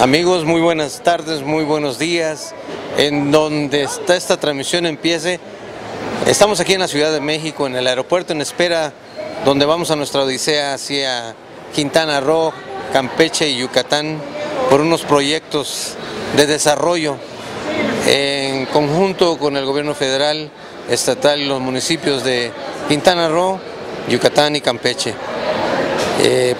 Amigos, muy buenas tardes, muy buenos días. En donde está esta transmisión empiece, estamos aquí en la Ciudad de México, en el aeropuerto en espera, donde vamos a nuestra odisea hacia Quintana Roo, Campeche y Yucatán por unos proyectos de desarrollo en conjunto con el gobierno federal, estatal y los municipios de Quintana Roo, Yucatán y Campeche.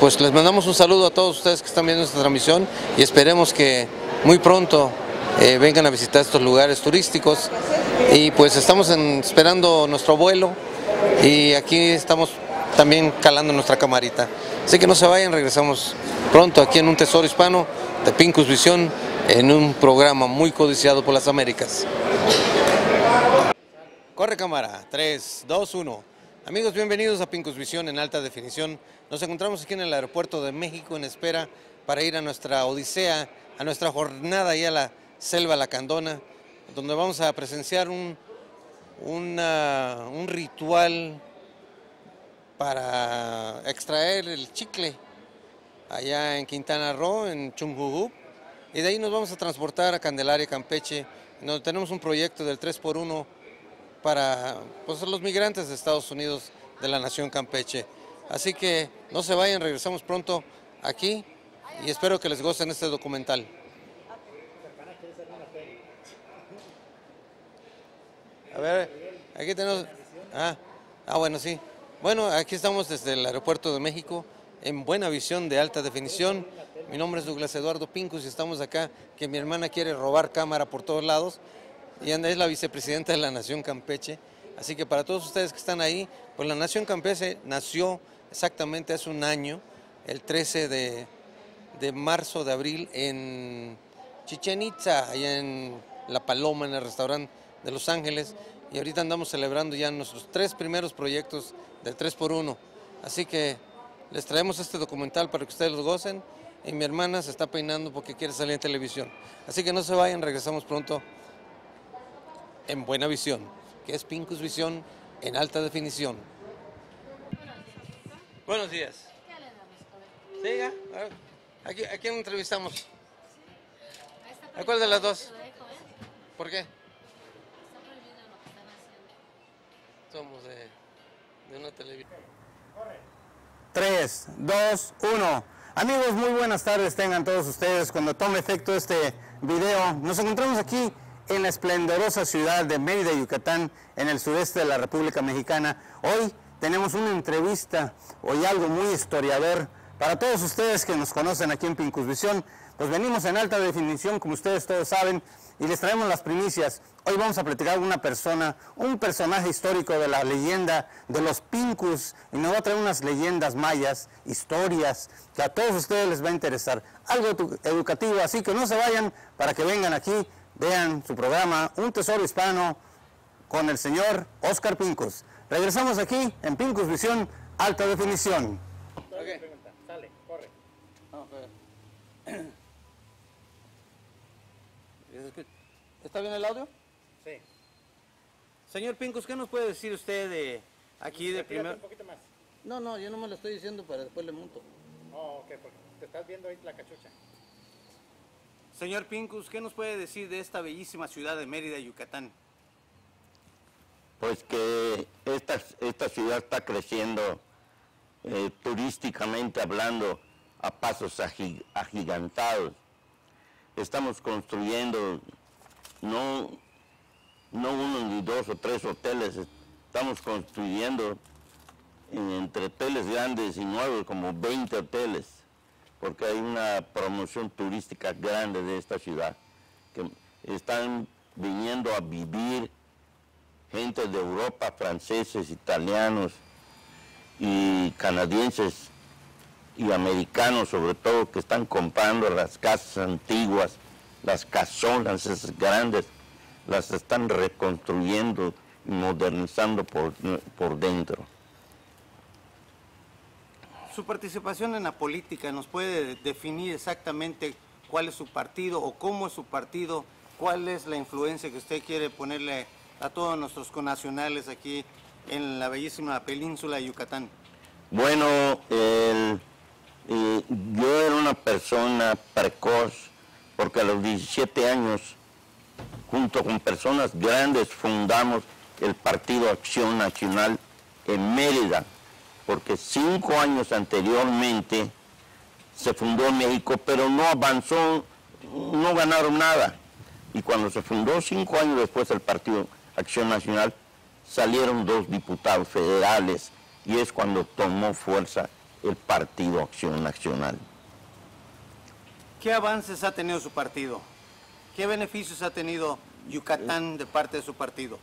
Pues les mandamos un saludo a todos ustedes que están viendo esta transmisión y esperemos que muy pronto vengan a visitar estos lugares turísticos. Y pues estamos esperando nuestro vuelo y aquí estamos también calando nuestra camarita. Así que no se vayan, regresamos pronto aquí en Un Tesoro Hispano de Pinkus Visión, en un programa muy codiciado por las Américas. Corre cámara, 3, 2, 1. Amigos, bienvenidos a Pinkus Visión en alta definición. Nos encontramos aquí en el aeropuerto de México en espera para ir a nuestra odisea, a nuestra jornada allá a la selva Lacandona, donde vamos a presenciar un ritual para extraer el chicle allá en Quintana Roo, en Chunhuhub, y de ahí nos vamos a transportar a Candelaria, Campeche, donde tenemos un proyecto del 3x1 para los migrantes de Estados Unidos de la Nación Campeche. Así que no se vayan, regresamos pronto aquí y espero que les gocen este documental. A ver, aquí tenemos... bueno, sí. Bueno, aquí estamos desde el aeropuerto de México, en buena visión de alta definición. Mi nombre es Douglas Eduardo Pinkus y estamos acá, que mi hermana quiere robar cámara por todos lados. Y Ana es la vicepresidenta de la Nación Campeche. Así que para todos ustedes que están ahí, pues la Nación Campeche nació exactamente hace un año, el 13 de abril, en Chichen Itza, allá en La Paloma, en el restaurante de Los Ángeles. Y ahorita andamos celebrando ya nuestros tres primeros proyectos de 3x1. Así que les traemos este documental para que ustedes los gocen. Y mi hermana se está peinando porque quiere salir en televisión. Así que no se vayan, regresamos pronto en buena visión, que es Pinkus Visión en alta definición. Buenos días. ¿Sí, ya? ¿A quién entrevistamos? ¿A cuál de las dos? ¿Por qué? Somos de una televisión. 3, 2, 1. Amigos, muy buenas tardes tengan todos ustedes. Cuando tome efecto este video, nos encontramos aquí en la esplendorosa ciudad de Mérida, Yucatán, en el sureste de la República Mexicana. Hoy tenemos una entrevista, hoy algo muy historiador. Para todos ustedes que nos conocen aquí en Pinkus Visión, pues venimos en alta definición, como ustedes todos saben, y les traemos las primicias. Hoy vamos a platicar con una persona, un personaje histórico de la leyenda de los Pinkus, y nos va a traer unas leyendas mayas, historias, que a todos ustedes les va a interesar. Algo educativo, así que no se vayan, para que vengan aquí, vean su programa Un Tesoro Hispano con el señor Oscar Pinkus. Regresamos aquí en Pinkus Visión alta definición. Okay. Sale, corre. Okay. ¿Está bien el audio? Sí. Señor Pinkus, ¿qué nos puede decir usted de aquí de primero? Un poquito más. No, yo no me lo estoy diciendo para después le monto. Oh, ok, porque te estás viendo ahí la cachucha. Señor Pinkus, ¿qué nos puede decir de esta bellísima ciudad de Mérida, Yucatán? Pues que esta ciudad está creciendo turísticamente hablando a pasos agigantados. Estamos construyendo no uno ni dos o tres hoteles, estamos construyendo entre hoteles grandes y nuevos como 20 hoteles, porque hay una promoción turística grande de esta ciudad, que están viniendo a vivir gente de Europa, franceses, italianos y canadienses y americanos sobre todo, que están comprando las casas antiguas, las casonas esas grandes, las están reconstruyendo y modernizando por dentro. Su participación en la política, ¿nos puede definir exactamente cuál es su partido o cómo es su partido? ¿Cuál es la influencia que usted quiere ponerle a todos nuestros connacionales aquí en la bellísima península de Yucatán? Bueno, Yo era una persona precoz, porque a los 17 años, junto con personas grandes, fundamos el Partido Acción Nacional en Mérida, porque 5 años anteriormente se fundó México, pero no avanzó, no ganaron nada. Y cuando se fundó 5 años después el Partido Acción Nacional, salieron 2 diputados federales, y es cuando tomó fuerza el Partido Acción Nacional. ¿Qué avances ha tenido su partido? ¿Qué beneficios ha tenido Yucatán de parte de su partido?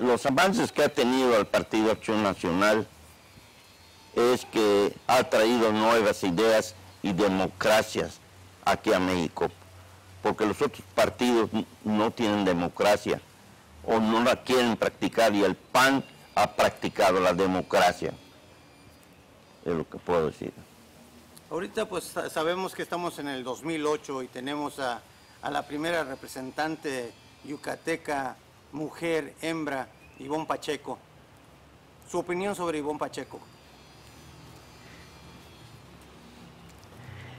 Los avances que ha tenido el Partido Acción Nacional es que ha traído nuevas ideas y democracias aquí a México, porque los otros partidos no tienen democracia o no la quieren practicar, y el PAN ha practicado la democracia. Es lo que puedo decir. Ahorita pues sabemos que estamos en el 2008 y tenemos a la primera representante yucateca, mujer, hembra, Ivonne Pacheco. ¿Su opinión sobre Ivonne Pacheco?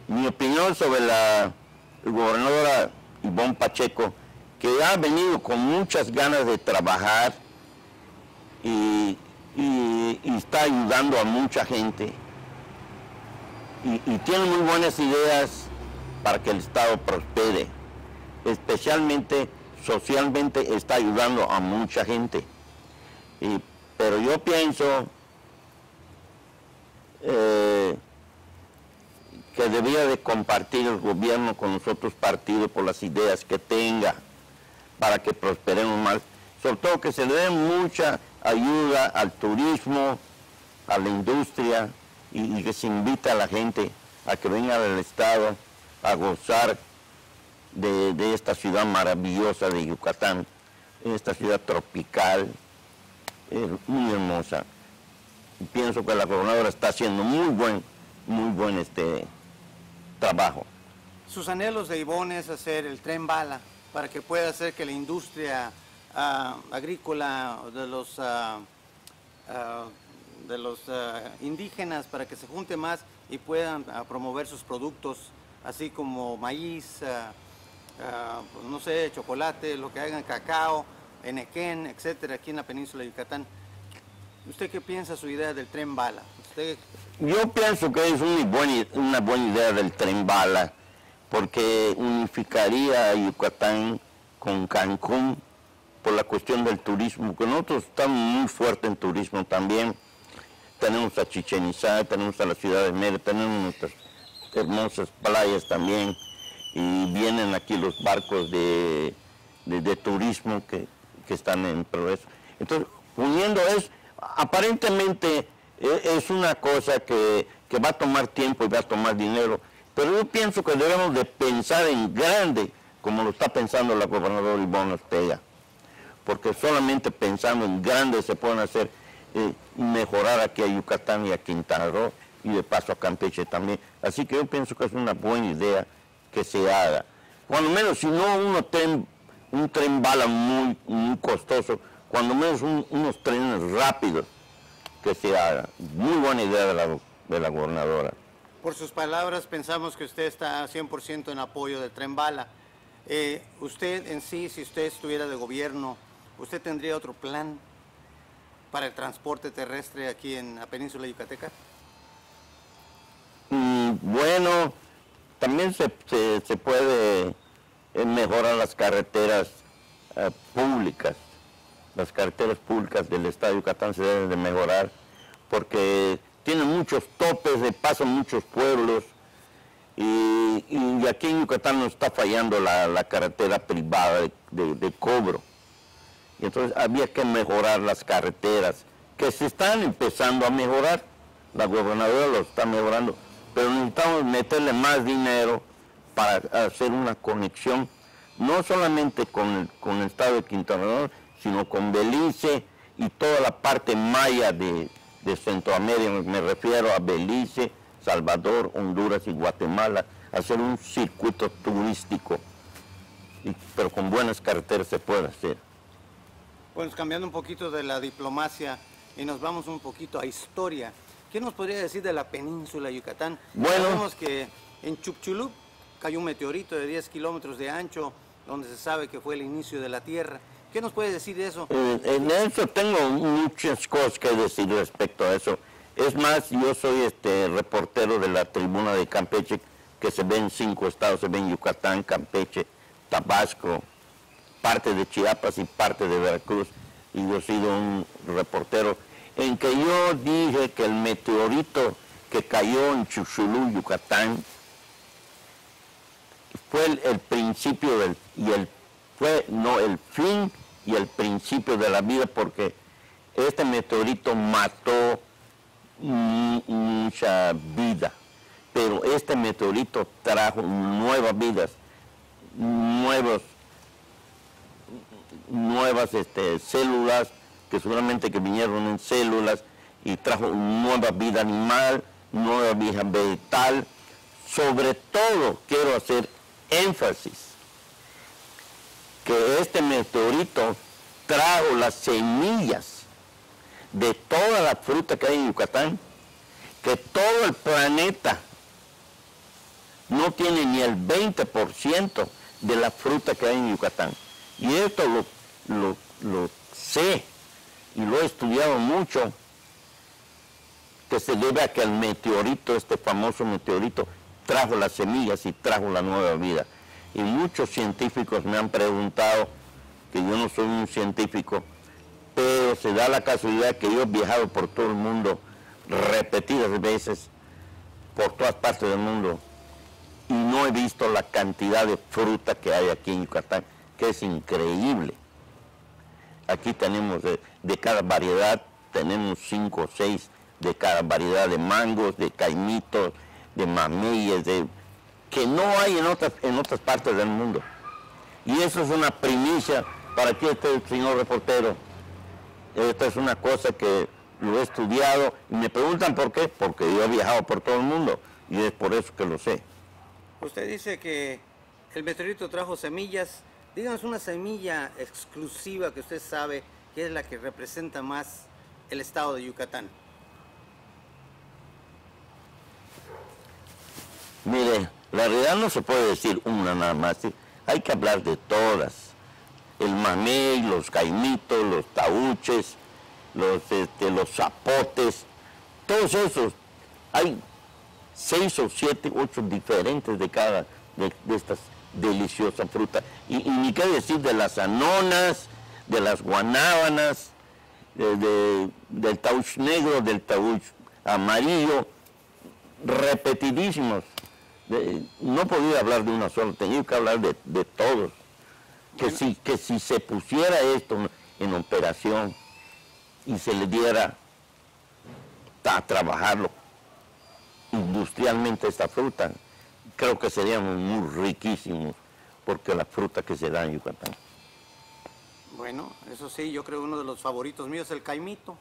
Mi opinión sobre la gobernadora Ivonne Pacheco, que ha venido con muchas ganas de trabajar y está ayudando a mucha gente y tiene muy buenas ideas para que el Estado prospere, especialmente socialmente está ayudando a mucha gente, pero yo pienso que debía de compartir el gobierno con los otros partidos por las ideas que tenga para que prosperemos más, sobre todo que se le dé mucha ayuda al turismo, a la industria, y que se invita a la gente a que venga del Estado a gozar de esta ciudad maravillosa de Yucatán, esta ciudad tropical, muy hermosa. Y pienso que la gobernadora está haciendo muy buen trabajo. Sus anhelos de Ivonne es hacer el tren bala para que pueda hacer que la industria agrícola de los indígenas, para que se junte más y puedan promover sus productos, así como maíz, pues no sé, chocolate, lo que hagan, cacao, enequén, etcétera, aquí en la península de Yucatán. ¿Usted qué piensa su idea del tren bala? Yo pienso que es una buena idea del tren bala, porque unificaría a Yucatán con Cancún por la cuestión del turismo, que nosotros estamos muy fuertes en turismo también. Tenemos a Chichen Itza, tenemos a la ciudad de Mérida, tenemos nuestras hermosas playas también, y vienen aquí los barcos de turismo que están en progreso. Entonces, uniendo eso, aparentemente es una cosa que va a tomar tiempo y va a tomar dinero, pero yo pienso que debemos de pensar en grande, como lo está pensando la gobernadora Ivonne Ortega, porque solamente pensando en grande se pueden hacer mejorar aquí a Yucatán y a Quintana Roo, y de paso a Campeche también. Así que yo pienso que es una buena idea que se haga. Cuando menos, si no un tren bala muy costoso, cuando menos unos trenes rápidos que se hagan. Muy buena idea de la gobernadora. Por sus palabras pensamos que usted está 100% en apoyo del tren bala. Usted en sí, si usted estuviera de gobierno, ¿usted tendría otro plan para el transporte terrestre aquí en la península yucateca? Bueno, también se puede mejorar las carreteras públicas. Las carreteras públicas del estado de Yucatán se deben de mejorar, porque tienen muchos topes, de paso muchos pueblos, y aquí en Yucatán nos está fallando la carretera privada de cobro. Y entonces había que mejorar las carreteras, que se están empezando a mejorar, la gobernadora lo está mejorando, pero necesitamos meterle más dinero para hacer una conexión, no solamente con el estado de Quintana Roo, sino con Belice y toda la parte maya de Centroamérica, me refiero a Belice, Salvador, Honduras y Guatemala, hacer un circuito turístico, pero con buenas carreteras se puede hacer. Bueno, cambiando un poquito de la diplomacia y nos vamos un poquito a historia. ¿Qué nos podría decir de la península de Yucatán? Bueno, sabemos que en Chicxulub cayó un meteorito de 10 kilómetros de ancho, donde se sabe que fue el inicio de la Tierra. ¿Qué nos puede decir de eso? En eso tengo muchas cosas que decir respecto a eso. Es más, yo soy reportero de la tribuna de Campeche, que se ve en 5 estados, se ve en Yucatán, Campeche, Tabasco, parte de Chiapas y parte de Veracruz. Y yo he sido un reportero en que yo dije que el meteorito que cayó en Chicxulub, Yucatán, fue el principio del, el fin y el principio de la vida, porque este meteorito mató mucha vida, pero este meteorito trajo nuevas vidas, nuevas células, que seguramente que vinieron en células, y trajo nueva vida animal, nueva vida vegetal. Sobre todo quiero hacer énfasis que este meteorito trajo las semillas de toda la fruta que hay en Yucatán, que todo el planeta no tiene ni el 20% de la fruta que hay en Yucatán. Y esto lo sé y lo he estudiado mucho, que se debe a que el meteorito, este famoso meteorito, trajo las semillas y trajo la nueva vida. Y muchos científicos me han preguntado, que yo no soy un científico, pero se da la casualidad que yo he viajado por todo el mundo repetidas veces, por todas partes del mundo, y no he visto la cantidad de fruta que hay aquí en Yucatán, que es increíble. Aquí tenemos de cada variedad, tenemos 5 o 6 de cada variedad de mangos, de caimitos, de mameyes, que no hay en otras partes del mundo. Y eso es una primicia para que este señor reportero. Esta es una cosa que lo he estudiado y me preguntan por qué, porque yo he viajado por todo el mundo y es por eso que lo sé. Usted dice que el meteorito trajo semillas. Díganos una semilla exclusiva que usted sabe que es la que representa más el estado de Yucatán. Mire, la realidad no se puede decir una nada más, ¿sí? Hay que hablar de todas. El mamey, los caimitos, los tauches, los zapotes, todos esos. Hay 6 o 7, 8 diferentes de cada de estas deliciosas frutas. Y ni qué decir de las anonas, de las guanábanas, del tauch negro, del tauch amarillo, repetidísimos. No podía hablar de una sola, tenía que hablar de todos. Bueno, que si se pusiera esto en operación y se le diera a trabajarlo industrialmente esta fruta, creo que seríamos muy riquísimos, porque la fruta que se da en Yucatán. Bueno, eso sí, yo creo uno de los favoritos míos es el caimito,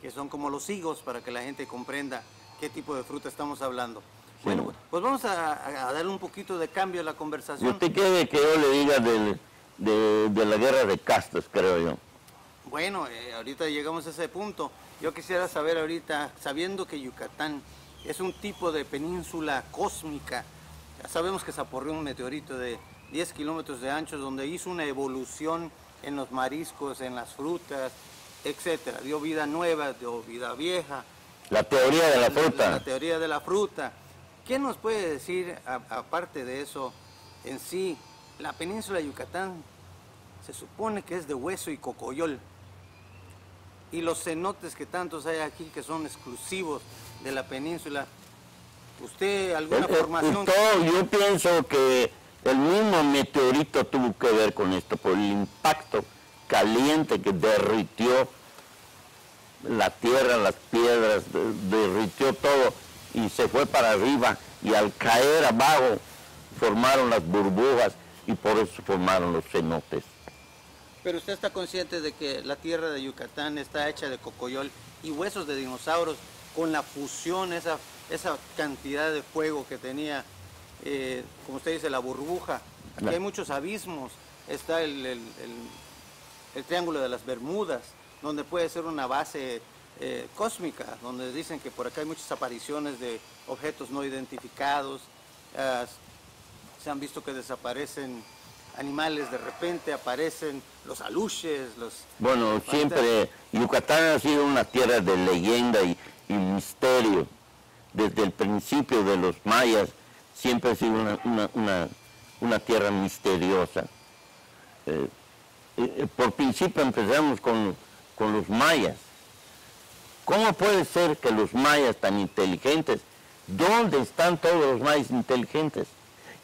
que son como los higos, para que la gente comprenda qué tipo de fruta estamos hablando. Bueno, pues vamos a darle un poquito de cambio a la conversación. ¿Usted quiere que yo le diga de la guerra de castas, creo yo? Bueno, ahorita llegamos a ese punto. Yo quisiera saber ahorita, sabiendo que Yucatán es un tipo de península cósmica, ya sabemos que se aporreó un meteorito de 10 kilómetros de ancho, donde hizo una evolución en los mariscos, en las frutas, etcétera. Dio vida nueva, dio vida vieja. La teoría de la fruta. La teoría de la fruta. ¿Qué nos puede decir, aparte de eso, en sí, la península de Yucatán se supone que es de hueso y cocoyol? Y los cenotes que tantos hay aquí, que son exclusivos de la península, ¿usted alguna formación? Yo pienso que el mismo meteorito tuvo que ver con esto, por el impacto caliente que derritió la tierra, las piedras, derritió todo, y se fue para arriba, y al caer abajo formaron las burbujas, y por eso formaron los cenotes. Pero usted está consciente de que la tierra de Yucatán está hecha de cocoyol y huesos de dinosaurios, con la fusión, esa cantidad de fuego que tenía, como usted dice, la burbuja. Aquí hay muchos abismos, está el triángulo de las Bermudas, donde puede ser una base cósmica, donde dicen que por acá hay muchas apariciones de objetos no identificados, se han visto que desaparecen animales, de repente aparecen los aluches, los... Bueno, siempre Yucatán ha sido una tierra de leyenda y misterio. Desde el principio de los mayas siempre ha sido una tierra misteriosa. Por principio empezamos con los mayas. ¿Cómo puede ser que los mayas tan inteligentes, dónde están todos los mayas inteligentes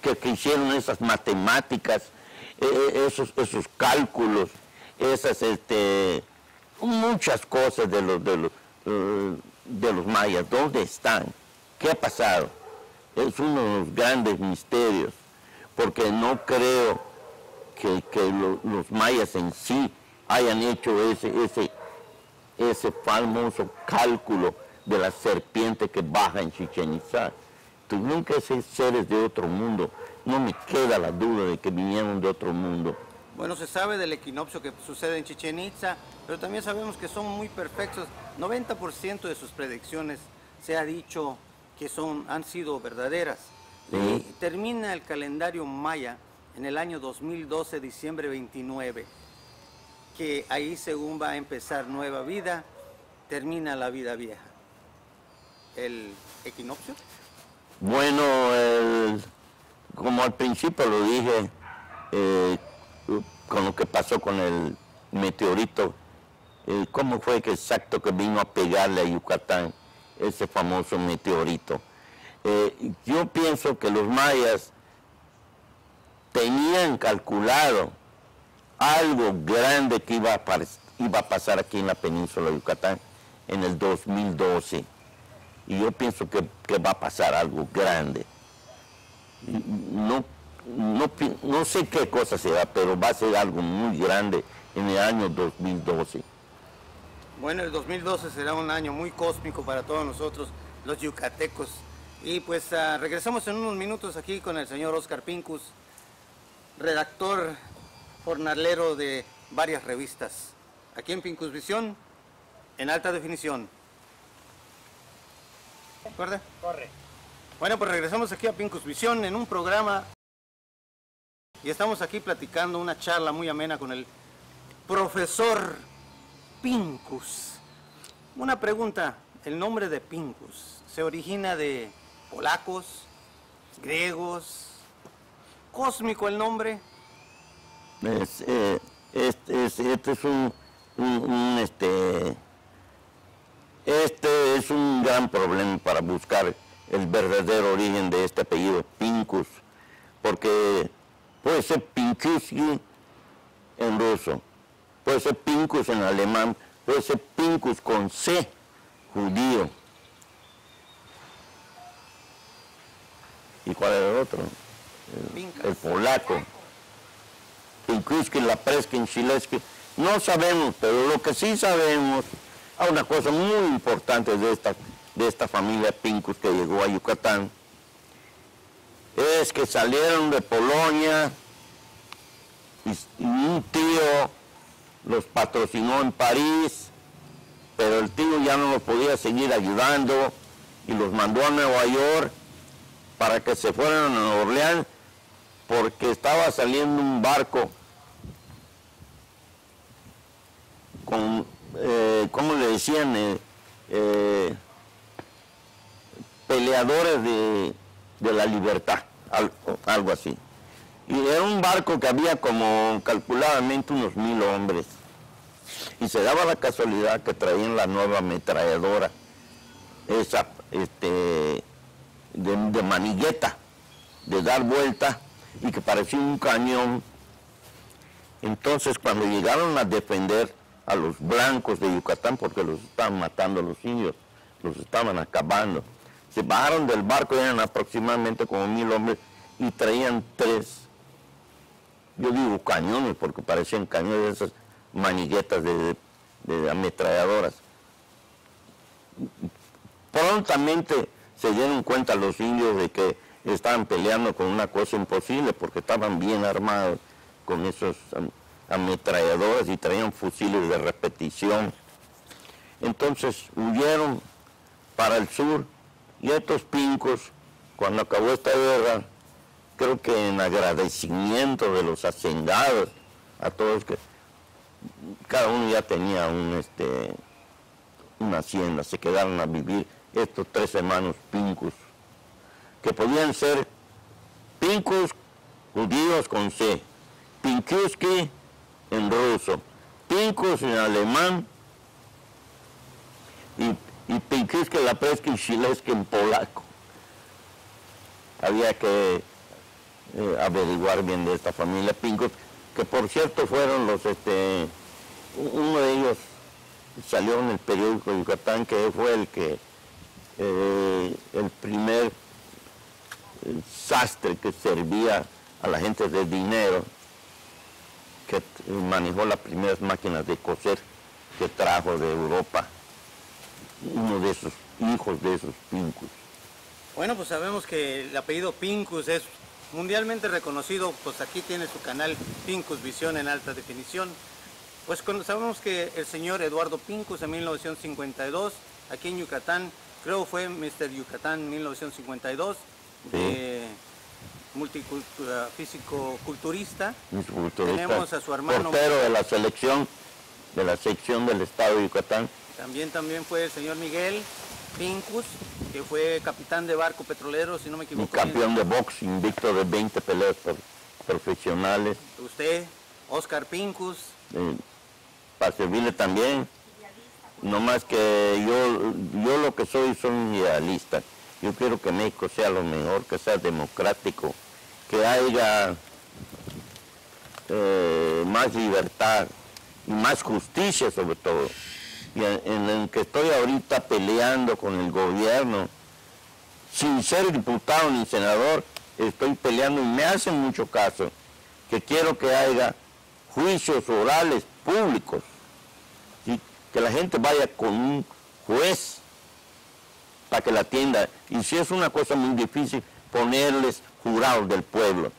que hicieron esas matemáticas, esos cálculos, esas muchas cosas de los mayas? ¿Dónde están? ¿Qué ha pasado? Es uno de los grandes misterios, porque no creo que los mayas en sí hayan hecho ese famoso cálculo de la serpiente que baja en Chichen Itza. Entonces, nunca esos seres de otro mundo, no me queda la duda de que vinieron de otro mundo. Bueno, se sabe del equinoccio que sucede en Chichen Itza, pero también sabemos que son muy perfectos. 90% de sus predicciones se ha dicho que han sido verdaderas. Sí. Y termina el calendario maya en el año 2012, diciembre 29, que ahí, según, va a empezar nueva vida, termina la vida vieja. ¿El equinoccio? Bueno, como al principio lo dije, con lo que pasó con el meteorito, ¿cómo fue que exacto que vino a pegarle a Yucatán ese famoso meteorito? Yo pienso que los mayas tenían calculado algo grande que iba a pasar aquí en la península de Yucatán en el 2012. Y yo pienso que va a pasar algo grande. No sé qué cosa será, pero va a ser algo muy grande en el año 2012. Bueno, el 2012 será un año muy cósmico para todos nosotros, los yucatecos. Y pues regresamos en unos minutos aquí con el señor Oscar Pinkus, redactor jornalero de varias revistas, aquí en Pinkus Visión, en alta definición. ¿Recuerda? Corre. Bueno, pues regresamos aquí a Pinkus Visión en un programa y estamos aquí platicando una charla muy amena con el profesor Pinkus. Una pregunta, el nombre de Pinkus, ¿se origina de polacos, griegos? ¿Cósmico el nombre? Este es un gran problema para buscar el verdadero origen de este apellido, Pinkus, porque puede ser Pinkuski en ruso, puede ser Pinkus en alemán, puede ser Pinkus con C, judío. ¿Y cuál era el otro? El polaco. Pinkuski, Lapreski, Chileski, no sabemos, pero lo que sí sabemos... Hay una cosa muy importante de esta familia Pinkus que llegó a Yucatán, es que salieron de Polonia y un tío los patrocinó en París, pero el tío ya no los podía seguir ayudando y los mandó a Nueva York para que se fueran a Nueva Orleans porque estaba saliendo un barco con... ¿cómo le decían? Peleadores de la libertad, algo así. Y era un barco que había como calculadamente unos 1000 hombres. Y se daba la casualidad que traían la nueva ametralladora, esa de manigueta, de dar vuelta, y que parecía un cañón. Entonces, cuando llegaron a defender a los blancos de Yucatán, porque los estaban matando a los indios, los estaban acabando. Se bajaron del barco, eran aproximadamente como 1000 hombres, y traían 3, yo digo cañones, porque parecían cañones, esas maniguetas de ametralladoras. Prontamente se dieron cuenta los indios de que estaban peleando con una cosa imposible, porque estaban bien armados con esos ametralladoras y traían fusiles de repetición. entonces huyeron para el sur, y estos Pinkus, cuando acabó esta guerra, creo que en agradecimiento de los hacendados, a todos, que cada uno ya tenía una hacienda, se quedaron a vivir estos tres hermanos Pinkus, que podían ser Pinkus judíos con C, Pinkuski en ruso, Pinkus en alemán, y Pinkuski, Lapreski y Chileski en polaco. Había que averiguar bien de esta familia Pinkus, que por cierto fueron los, uno de ellos salió en el periódico de Yucatán, que fue el que, el primer sastre que servía a la gente de dinero, que manejó las primeras máquinas de coser que trajo de Europa, uno de esos hijos de esos Pinkus. Bueno, pues sabemos que el apellido Pinkus es mundialmente reconocido, pues aquí tiene su canal Pinkus Visión en alta definición. Pues sabemos que el señor Eduardo Pinkus en 1952, aquí en Yucatán, creo fue Mr. Yucatán 1952, sí. Multifísico-culturista. Tenemos a su hermano... portero de la selección, de la sección del estado de Yucatán. También fue el señor Miguel Pinkus, que fue capitán de barco petrolero, si no me equivoco. Y campeón de box, invicto de 20 peleas profesionales. Usted, Oscar Pinkus. Para servirle también, no más que yo lo que soy un idealista. Yo quiero que México sea lo mejor, que sea democrático, que haya más libertad y más justicia sobre todo. Y en el que estoy ahorita peleando con el gobierno, sin ser diputado ni senador, estoy peleando y me hacen mucho caso, que quiero que haya juicios orales públicos, ¿sí? Que la gente vaya con un juez para que la atienda. Y si es una cosa muy difícil, ponerles jurados del pueblo.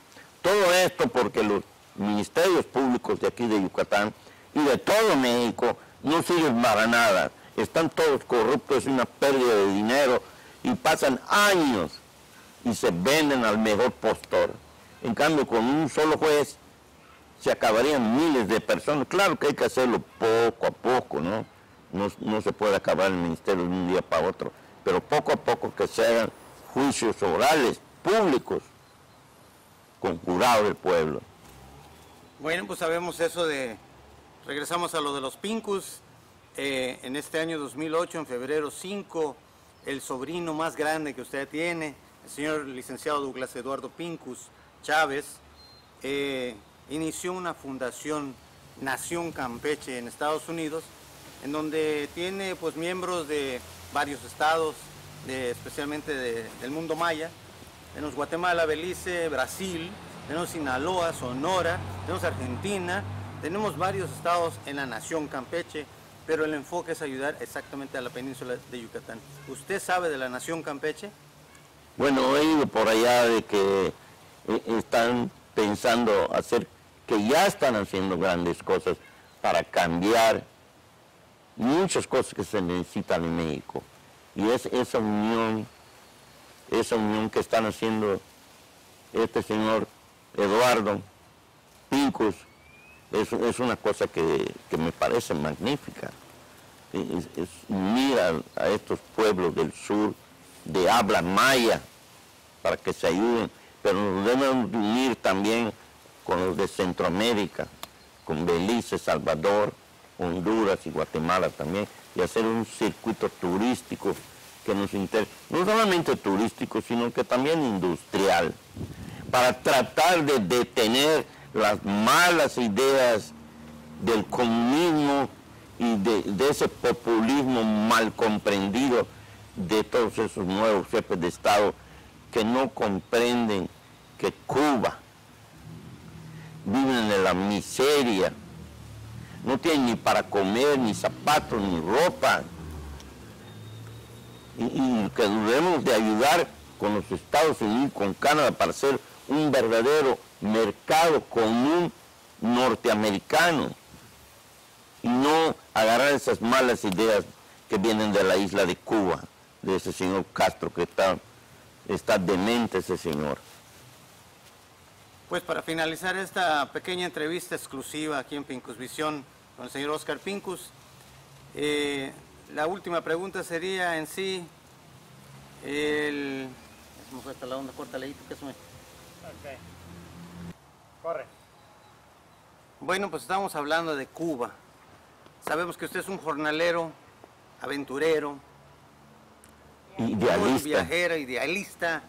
Todo esto porque los ministerios públicos de aquí de Yucatán y de todo México no sirven para nada. Están todos corruptos, es una pérdida de dinero, y pasan años y se venden al mejor postor. En cambio, con un solo juez se acabarían miles de personas. Claro que hay que hacerlo poco a poco, ¿no? No se puede acabar el ministerio de un día para otro, pero poco a poco que se hagan juicios orales, públicos, con jurado del pueblo. Bueno, pues sabemos eso de... Regresamos a lo de los Pinkus. En este año 2008, en febrero 5, el sobrino más grande que usted tiene, el señor licenciado Douglas Eduardo Pinkus Chavez, inició una fundación, Nación Campeche, en Estados Unidos, en donde tiene pues miembros de varios estados, especialmente del mundo maya. Tenemos Guatemala, Belice, Brasil, tenemos Sinaloa, Sonora, tenemos Argentina, tenemos varios estados en la Nación Campeche, pero el enfoque es ayudar exactamente a la península de Yucatán. ¿Usted sabe de la Nación Campeche? Bueno, he ido por allá de que están pensando hacer, que ya están haciendo grandes cosas para cambiar muchas cosas que se necesitan en México. Y es esa unión que están haciendo este señor Eduardo Pinkus, es una cosa que me parece magnífica. Unir a estos pueblos del sur de habla maya para que se ayuden, pero nos debemos unir también con los de Centroamérica, con Belice, Salvador, Honduras y Guatemala también, y hacer un circuito turístico que nos interese, no solamente turístico, sino que también industrial, para tratar de detener las malas ideas del comunismo y de ese populismo mal comprendido de todos esos nuevos jefes de Estado que no comprenden que Cuba viven en la miseria, no tienen ni para comer, ni zapatos, ni ropa, y que debemos de ayudar con los Estados Unidos, con Canadá, para ser un verdadero mercado común norteamericano, y no agarrar esas malas ideas que vienen de la isla de Cuba, de ese señor Castro, que está demente ese señor. Pues para finalizar esta pequeña entrevista exclusiva aquí en Pinkusvisión con el señor Óscar Pinkus, la última pregunta sería en sí, me fue hasta la onda, corta leíto, que eso me... Ok. Corre. Bueno, pues estamos hablando de Cuba. Sabemos que usted es un jornalero, aventurero, idealista. Un viajero, idealista,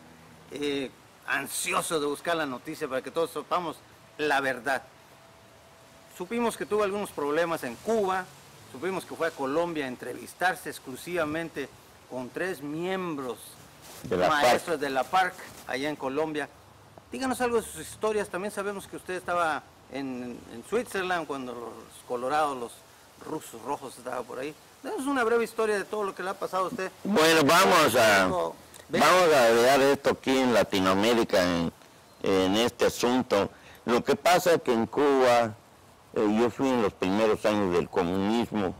ansioso de buscar la noticia para que todos sepamos la verdad. Supimos que tuvo algunos problemas en Cuba, supimos que fue a Colombia a entrevistarse exclusivamente con 3 miembros de la maestros de la FARC allá en Colombia. Díganos algo de sus historias. También sabemos que usted estaba en Switzerland cuando los colorados, los rusos rojos, estaban por ahí. Denos una breve historia de todo lo que le ha pasado a usted. Bueno, vamos a dejar esto aquí en Latinoamérica, en este asunto. Lo que pasa es que en Cuba, yo fui en los primeros años del comunismo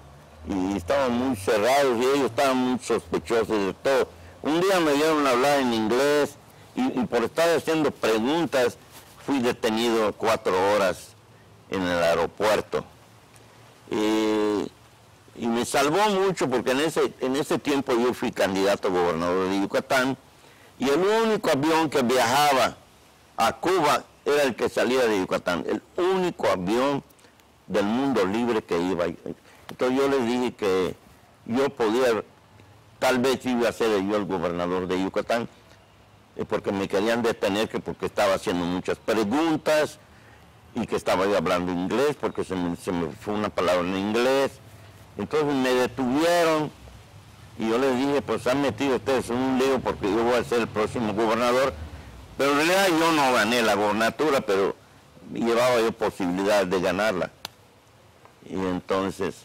y estaban muy cerrados y ellos estaban muy sospechosos de todo. Un día me dieron a hablar en inglés y por estar haciendo preguntas fui detenido 4 horas en el aeropuerto. Y me salvó mucho porque en ese tiempo yo fui candidato a gobernador de Yucatán y el único avión que viajaba a Cuba era el que salía de Yucatán, el único avión del mundo libre que iba. Entonces yo les dije que yo podía, tal vez iba a ser yo el gobernador de Yucatán, porque me querían detener porque estaba haciendo muchas preguntas y que estaba yo hablando inglés porque se me fue una palabra en inglés. Entonces me detuvieron y yo les dije, pues han metido ustedes en un lío porque yo voy a ser el próximo gobernador. Pero en realidad yo no gané la gobernatura, pero llevaba yo posibilidades de ganarla. Y entonces,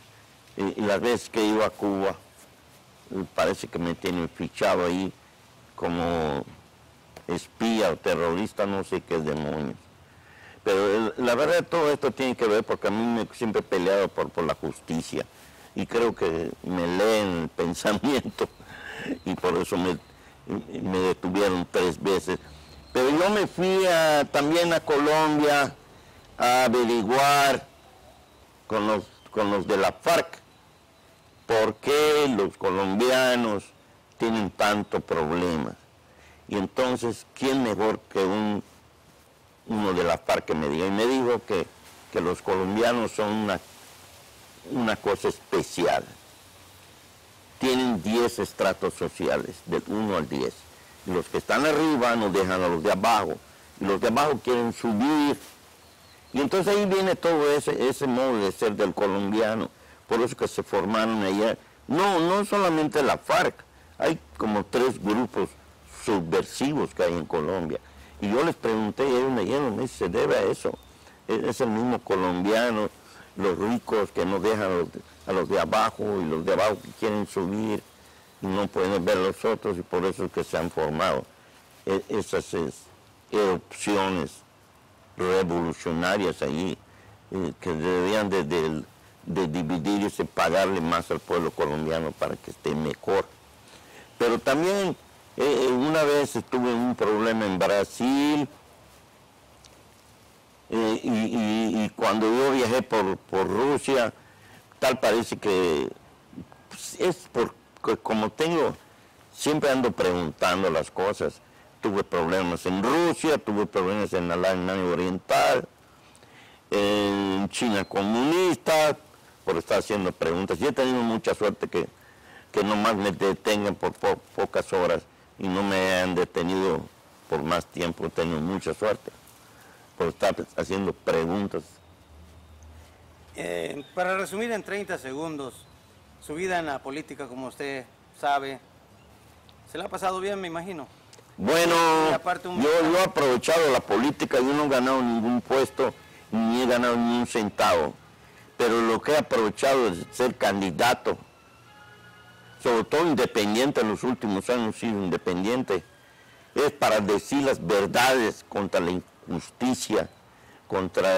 y las veces que iba a Cuba, parece que me tienen fichado ahí como espía o terrorista, no sé qué demonios. Pero la verdad todo esto tiene que ver porque a mí me siempre he peleado por la justicia. Y creo que me leen el pensamiento y por eso me detuvieron 3 veces. Pero yo me fui también a Colombia a averiguar con los de la FARC por qué los colombianos tienen tanto problema. Y entonces, ¿quién mejor que uno de la FARC que me diga? Y me dijo que los colombianos son una cosa especial. Tienen 10 estratos sociales, del 1 al 10. Los que están arriba nos dejan a los de abajo. Y los de abajo quieren subir. Y entonces ahí viene todo ese modo de ser del colombiano. Por eso que se formaron allá. No solamente la FARC. Hay como 3 grupos subversivos que hay en Colombia. Y yo les pregunté, y ellos me dijeron, se debe a eso. Es el mismo colombiano, los ricos que nos dejan a los de abajo y los de abajo que quieren subir y no pueden ver los otros y por eso es que se han formado esas erupciones revolucionarias allí que deberían de dividirse, pagarle más al pueblo colombiano para que esté mejor. Pero también una vez tuve un problema en Brasil. Y cuando yo viajé por Rusia, tal parece que pues, es porque como tengo, siempre ando preguntando las cosas. Tuve problemas en Rusia, tuve problemas en Alemania Oriental, en China comunista, por estar haciendo preguntas. Yo he tenido mucha suerte que nomás me detengan por pocas horas y no me han detenido por más tiempo, he tenido mucha suerte. Por estar haciendo preguntas. Para resumir en 30 segundos, su vida en la política, como usted sabe, ¿se la ha pasado bien, me imagino? Bueno, yo he aprovechado la política, yo no he ganado ningún puesto, ni he ganado ni un centavo, pero lo que he aprovechado es ser candidato, sobre todo independiente, en los últimos años he sido independiente, es para decir las verdades contra la justicia, contra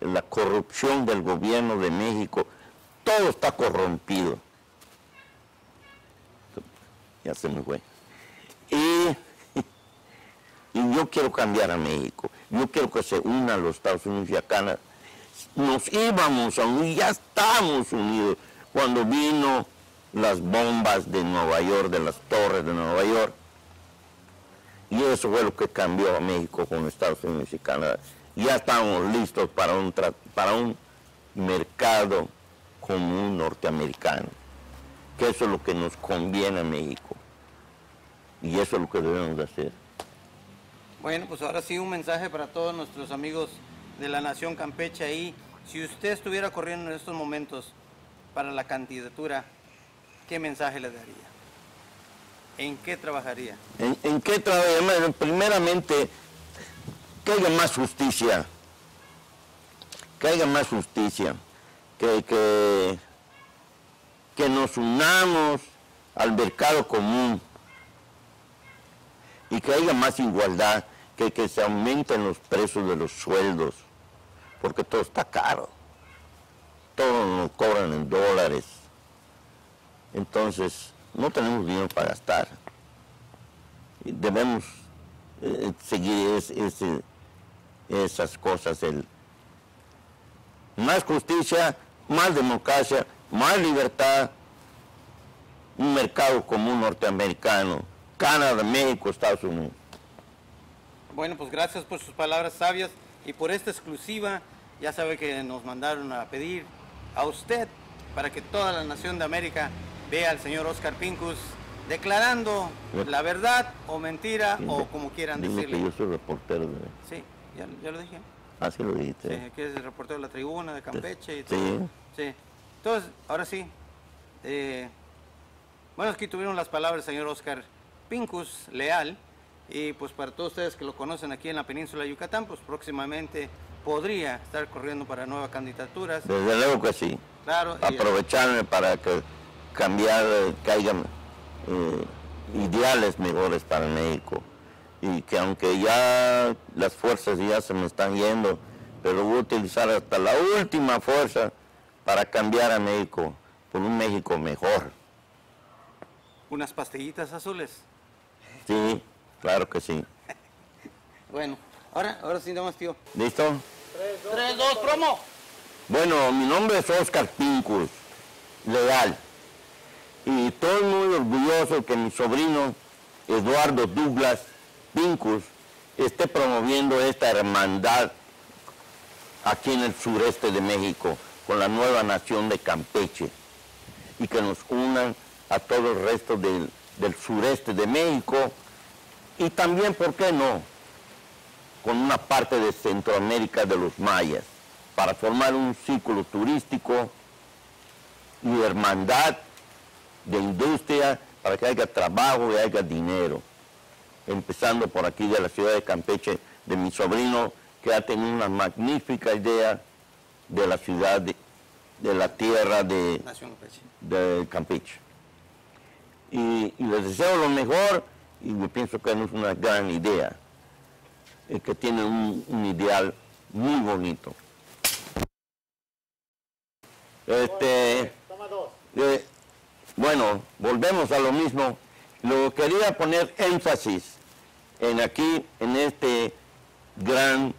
la corrupción del gobierno de México. Todo está corrompido. ya se me fue. Y yo quiero cambiar a México, yo quiero que se una a los Estados Unidos y a Canadá. Nos íbamos a unir, ya estamos unidos. Cuando vino las bombas de Nueva York, de las torres de Nueva York, y eso fue lo que cambió a México con Estados Unidos y Canadá. Ya estamos listos para un mercado común norteamericano, que eso es lo que nos conviene a México, y eso es lo que debemos de hacer. Bueno, pues ahora sí un mensaje para todos nuestros amigos de la Nación Campeche ahí. Si usted estuviera corriendo en estos momentos para la candidatura, ¿qué mensaje le daría? ¿En qué trabajaría? ¿En qué trabajaría? Primeramente, que haya más justicia. Que haya más justicia. Que nos unamos al mercado común. Y que haya más igualdad. Que se aumenten los precios de los sueldos. Porque todo está caro. Todos nos cobran en dólares. Entonces, no tenemos dinero para gastar. Debemos seguir esas cosas. Más justicia, más democracia, más libertad. Un mercado común norteamericano. Canadá, México, Estados Unidos. Bueno, pues gracias por sus palabras sabias y por esta exclusiva. Ya sabe que nos mandaron a pedir a usted para que toda la nación de América vea al señor Oscar Pinkus declarando la verdad o mentira o como quieran decirle. Yo soy reportero. Sí, ya lo dije. Así lo dijiste. Sí, que es el reportero de la Tribuna de Campeche y todo. Sí. Sí. Entonces, ahora sí. Bueno, aquí tuvieron las palabras del señor Oscar Pinkus Leal. Y pues para todos ustedes que lo conocen aquí en la península de Yucatán, pues próximamente podría estar corriendo para nuevas candidaturas. Desde luego que sí. Claro. Aprovecharme para que cambiar, que haya ideales mejores para México. Y que aunque ya las fuerzas ya se me están yendo, pero voy a utilizar hasta la última fuerza para cambiar a México por un México mejor. ¿Unas pastillitas azules? Sí, claro que sí. Bueno. Ahora sí, nomás, tío. ¿Listo? 3, 2, promo. Bueno, mi nombre es Oscar Pinkus Leal. Y estoy muy orgulloso que mi sobrino Eduardo Douglas Pinkus esté promoviendo esta hermandad aquí en el sureste de México con la nueva nación de Campeche. Y que nos unan a todo el resto del sureste de México. Y también, ¿por qué no?, con una parte de Centroamérica de los mayas, para formar un círculo turístico y hermandad de industria, para que haya trabajo y haya dinero. Empezando por aquí de la ciudad de Campeche, de mi sobrino, que ha tenido una magnífica idea de la ciudad, de la tierra de Campeche. Y les deseo lo mejor, y yo pienso que es una gran idea. El que tiene un ideal muy bonito. Bueno, volvemos a lo mismo. Lo quería poner énfasis en aquí, en este gran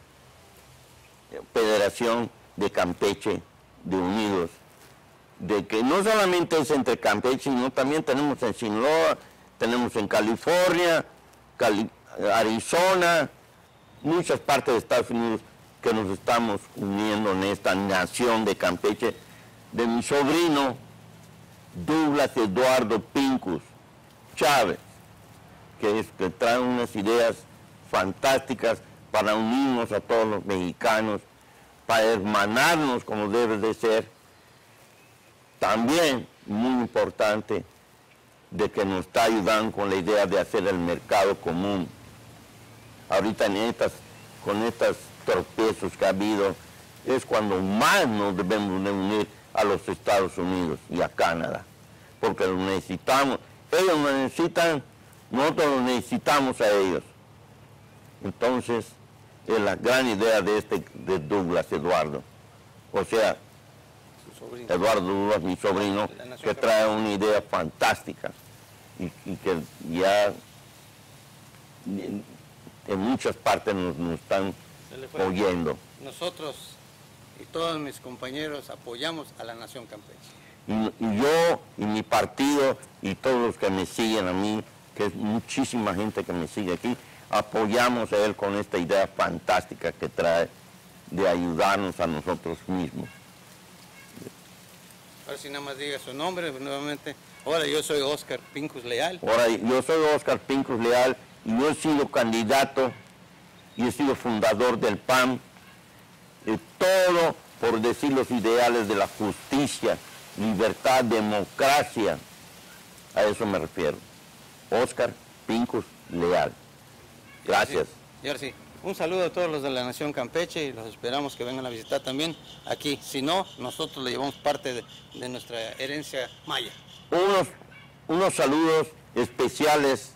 federación de Campeche, de unidos, de que no solamente es entre Campeche, sino también tenemos en Sinaloa, tenemos en California, Arizona, muchas partes de Estados Unidos que nos estamos uniendo en esta nación de Campeche, de mi sobrino Douglas Eduardo Pinkus Chavez, que trae unas ideas fantásticas para unirnos a todos los mexicanos, para hermanarnos como debe de ser. También, muy importante, de que nos está ayudando con la idea de hacer el mercado común. Ahorita con estos tropiezos que ha habido, es cuando más nos debemos de unir a los Estados Unidos y a Canadá, porque los necesitamos, ellos nos necesitan, nosotros los necesitamos a ellos. Entonces, es la gran idea de Douglas Eduardo, o sea, Eduardo Douglas, mi sobrino, que trae una idea fantástica. y que ya en muchas partes nos están oyendo. Nosotros y todos mis compañeros apoyamos a la Nación Campeche. Y yo, y mi partido, y todos los que me siguen a mí, que es muchísima gente que me sigue aquí, apoyamos a él con esta idea fantástica que trae de ayudarnos a nosotros mismos. Ahora si nada más diga su nombre nuevamente. Ahora yo soy Óscar Pinkus Leal. Ahora yo soy Óscar Pinkus Leal, y yo he sido candidato y he sido fundador del PAN, todo por decir los ideales de la justicia, libertad, democracia. A eso me refiero. Óscar Pinkus Leal. Gracias. Y ahora sí, un saludo a todos los de la Nación Campeche y los esperamos que vengan a visitar también aquí. Si no, nosotros le llevamos parte de nuestra herencia maya. Unos saludos especiales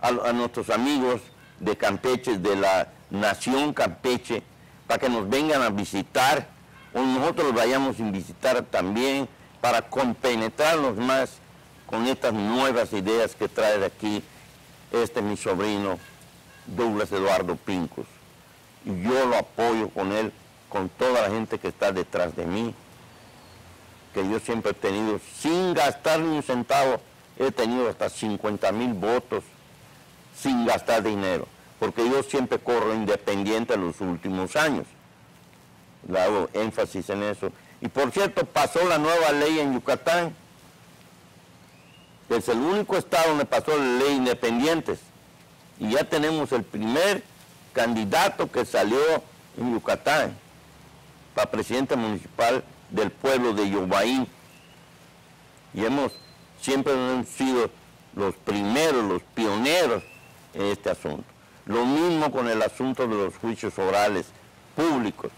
a nuestros amigos de Campeche, de la Nación Campeche, para que nos vengan a visitar, o nosotros los vayamos a visitar también, para compenetrarnos más con estas nuevas ideas que trae de aquí mi sobrino Douglas Eduardo Pinkus. Y yo lo apoyo con él, con toda la gente que está detrás de mí, que yo siempre he tenido, sin gastar ni un centavo, he tenido hasta 50,000 votos sin gastar dinero, porque yo siempre corro independiente en los últimos años. Le hago énfasis en eso. Y por cierto, pasó la nueva ley en Yucatán. Es el único estado donde pasó la ley independientes. Y ya tenemos el primer candidato que salió en Yucatán, para presidente municipal del pueblo de Yobaín. Y siempre hemos sido los primeros, los pioneros en este asunto. Lo mismo con el asunto de los juicios orales públicos,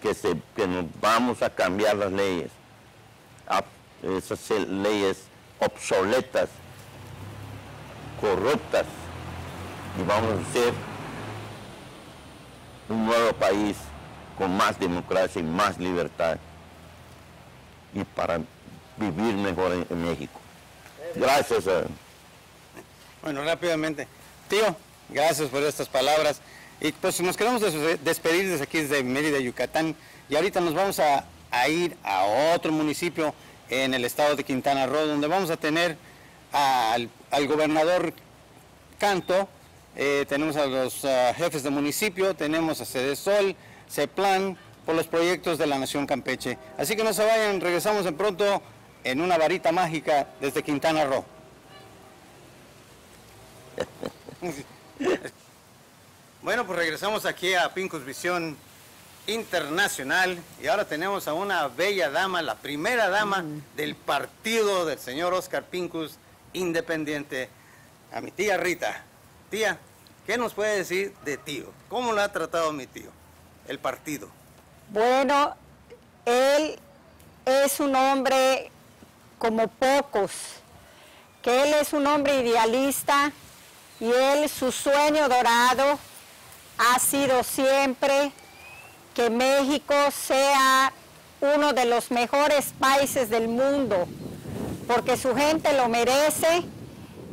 que nos vamos a cambiar las leyes, esas leyes obsoletas, corruptas, y vamos a ser un nuevo país con más democracia y más libertad, y para vivir mejor en México. Gracias. Bueno, rápidamente. Tío, gracias por estas palabras. Y pues nos queremos despedir desde aquí, desde Mérida, Yucatán. Y ahorita nos vamos a ir a otro municipio en el estado de Quintana Roo, donde vamos a tener al gobernador Canto, tenemos a los jefes de municipio, tenemos a Sedesol, Ceplan, por los proyectos de la Nación Campeche. Así que no se vayan, regresamos de pronto en una varita mágica desde Quintana Roo. Bueno, pues regresamos aquí a Pinkus Visión Internacional y ahora tenemos a una bella dama, la primera dama del partido del señor Óscar Pinkus Independiente, a mi tía Rita. Tía, ¿qué nos puede decir de tío? ¿Cómo lo ha tratado mi tío, el partido? Bueno, él es un hombre como pocos, que él es un hombre idealista y él, su sueño dorado ha sido siempre que México sea uno de los mejores países del mundo, porque su gente lo merece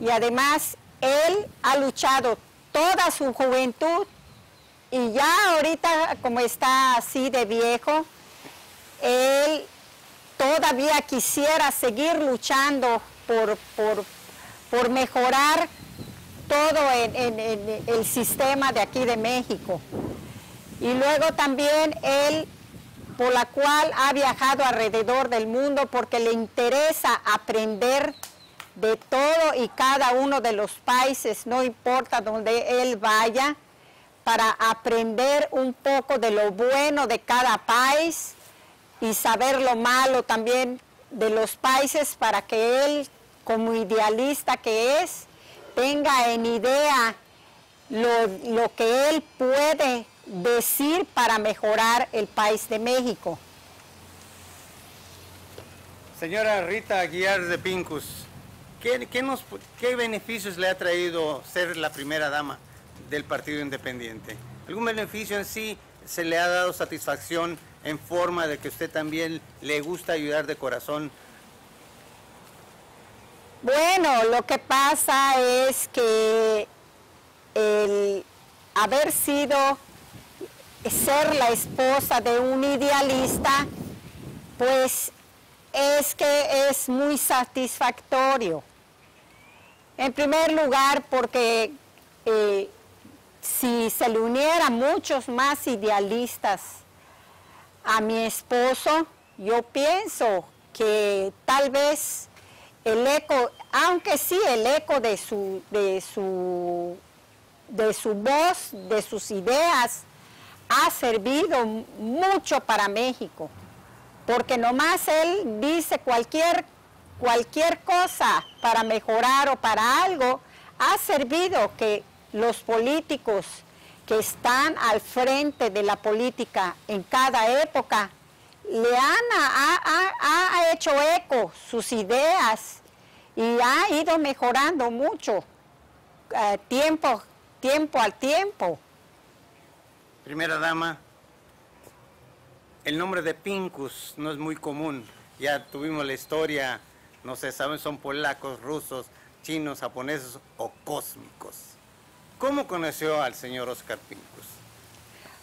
y además él ha luchado toda su juventud y ya ahorita como está así de viejo, él todavía quisiera seguir luchando por mejorar todo en el sistema de aquí de México. Y luego también él, por la cual ha viajado alrededor del mundo porque le interesa aprender de todo y cada uno de los países, no importa donde él vaya, para aprender un poco de lo bueno de cada país y saber lo malo también de los países para que él, como idealista que es, tenga en idea lo que él puede decir para mejorar el país de México. Señora Rita Aguiar de Pinkus, ¿qué beneficios le ha traído ser la primera dama del Partido Independiente? ¿Algún beneficio en sí se le ha dado satisfacción en forma de que usted también le gusta ayudar de corazón? Bueno, lo que pasa es que el haber sido, ser la esposa de un idealista, pues es que es muy satisfactorio. En primer lugar, porque si se le unieran muchos más idealistas a mi esposo, yo pienso que tal vez el eco, aunque sí el eco de su voz, de sus ideas, ha servido mucho para México, porque nomás él dice cualquier cosa para mejorar o para algo. Ha servido que los políticos que están al frente de la política en cada época le ha hecho eco sus ideas y ha ido mejorando mucho tiempo al tiempo. Primera dama, el nombre de Pinkus no es muy común. Ya tuvimos la historia, no se saben, son polacos, rusos, chinos, japoneses o cósmicos. ¿Cómo conoció al señor Oscar Pinkus?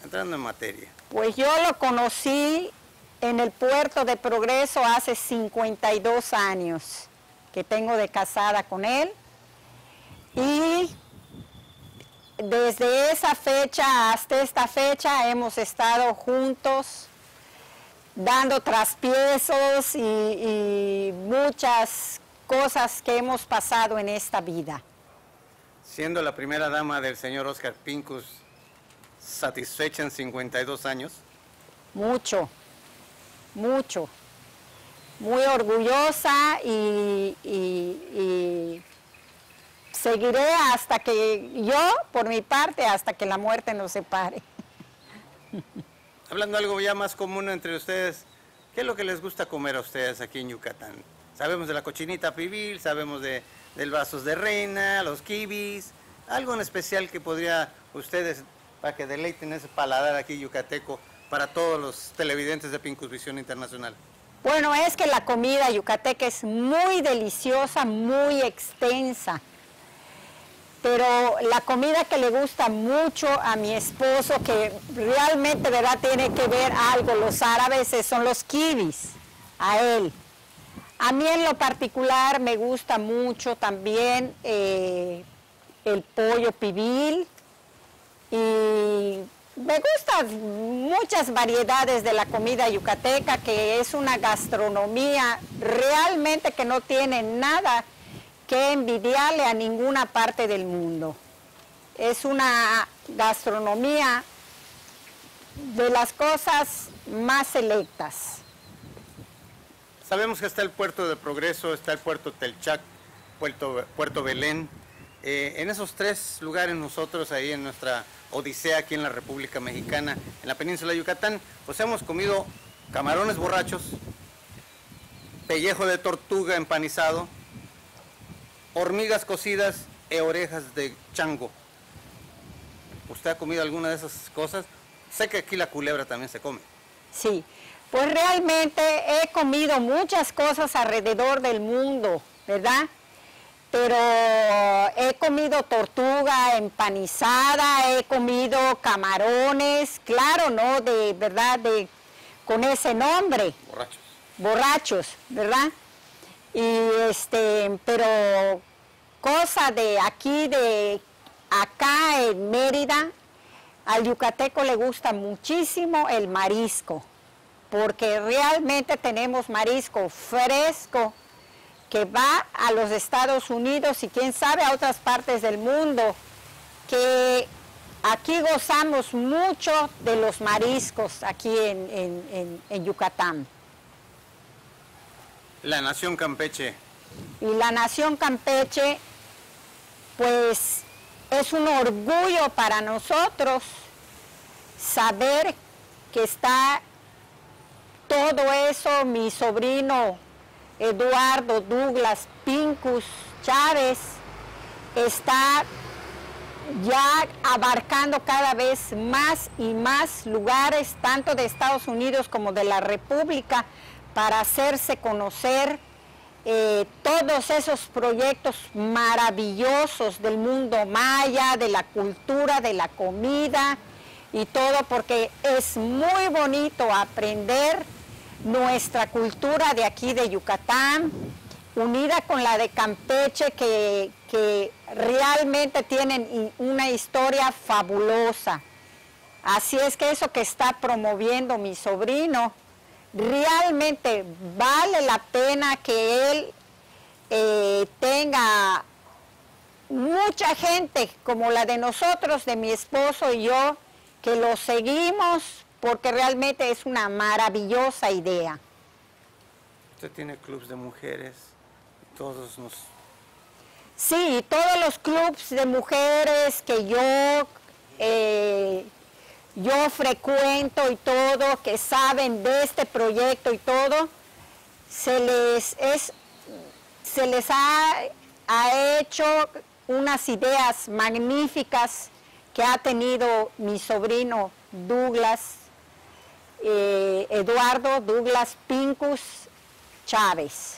Entrando en materia. Pues yo lo conocí en el puerto de Progreso hace 52 años que tengo de casada con él. Y desde esa fecha hasta esta fecha hemos estado juntos, dando traspiezos y muchas cosas que hemos pasado en esta vida. Siendo la primera dama del señor Oscar Pinkus, ¿satisfecha en 52 años? Mucho, mucho. Muy orgullosa y seguiré hasta que yo, por mi parte, hasta que la muerte nos separe. Hablando algo ya más común entre ustedes, ¿qué es lo que les gusta comer a ustedes aquí en Yucatán? Sabemos de la cochinita pibil, sabemos del vasos de reina, los kibis, algo en especial que podría ustedes, para que deleiten ese paladar aquí yucateco, para todos los televidentes de Pinkus Visión Internacional. Bueno, es que la comida yucateca es muy deliciosa, muy extensa. Pero la comida que le gusta mucho a mi esposo, que realmente, ¿verdad?, tiene que ver algo, los árabes, son los kibis, a él. A mí en lo particular me gusta mucho también el pollo pibil, y me gustan muchas variedades de la comida yucateca, que es una gastronomía realmente que no tiene nada que envidiarle a ninguna parte del mundo. Es una gastronomía de las cosas más selectas. Sabemos que está el puerto de Progreso, está el puerto Telchac, puerto Belén. En esos tres lugares nosotros, ahí en nuestra odisea aquí en la República Mexicana, en la península de Yucatán, pues hemos comido camarones borrachos, pellejo de tortuga empanizado, hormigas cocidas e orejas de chango. ¿Usted ha comido alguna de esas cosas? Sé que aquí la culebra también se come. Sí, pues realmente he comido muchas cosas alrededor del mundo, ¿verdad? Pero he comido tortuga empanizada, he comido camarones, claro, ¿no? De verdad, con ese nombre. Borrachos. Borrachos, ¿verdad? Y pero cosa de aquí, de acá en Mérida, al yucateco le gusta muchísimo el marisco, porque realmente tenemos marisco fresco que va a los Estados Unidos y quién sabe a otras partes del mundo, que aquí gozamos mucho de los mariscos aquí en Yucatán. La Nación Campeche. Y la Nación Campeche, pues, es un orgullo para nosotros saber que está todo eso. Mi sobrino Eduardo Douglas Pinkus Chavez está ya abarcando cada vez más y más lugares, tanto de Estados Unidos como de la República, para hacerse conocer todos esos proyectos maravillosos del mundo maya, de la cultura, de la comida y todo, porque es muy bonito aprender nuestra cultura de aquí de Yucatán, unida con la de Campeche, que realmente tienen una historia fabulosa. Así es que eso que está promoviendo mi sobrino, realmente vale la pena que él tenga mucha gente como la de nosotros, de mi esposo y yo, que lo seguimos, porque realmente es una maravillosa idea. Usted tiene clubes de mujeres, todos nos... Sí, todos los clubes de mujeres que yo frecuento y todo, que saben de este proyecto y todo, se les ha hecho unas ideas magníficas que ha tenido mi sobrino Douglas, Douglas Pinkus Chavez.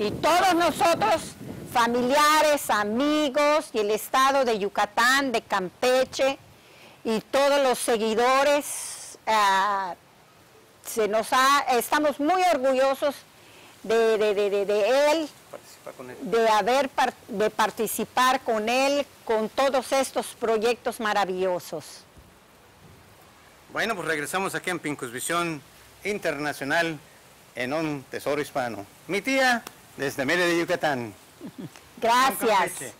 Y todos nosotros, familiares, amigos, y el estado de Yucatán, de Campeche, y todos los seguidores, estamos muy orgullosos de él, de participar con él, con todos estos proyectos maravillosos. Bueno, pues regresamos aquí en Pinkusvisión Internacional, en un tesoro hispano. Mi tía, desde Mérida de Yucatán. Gracias.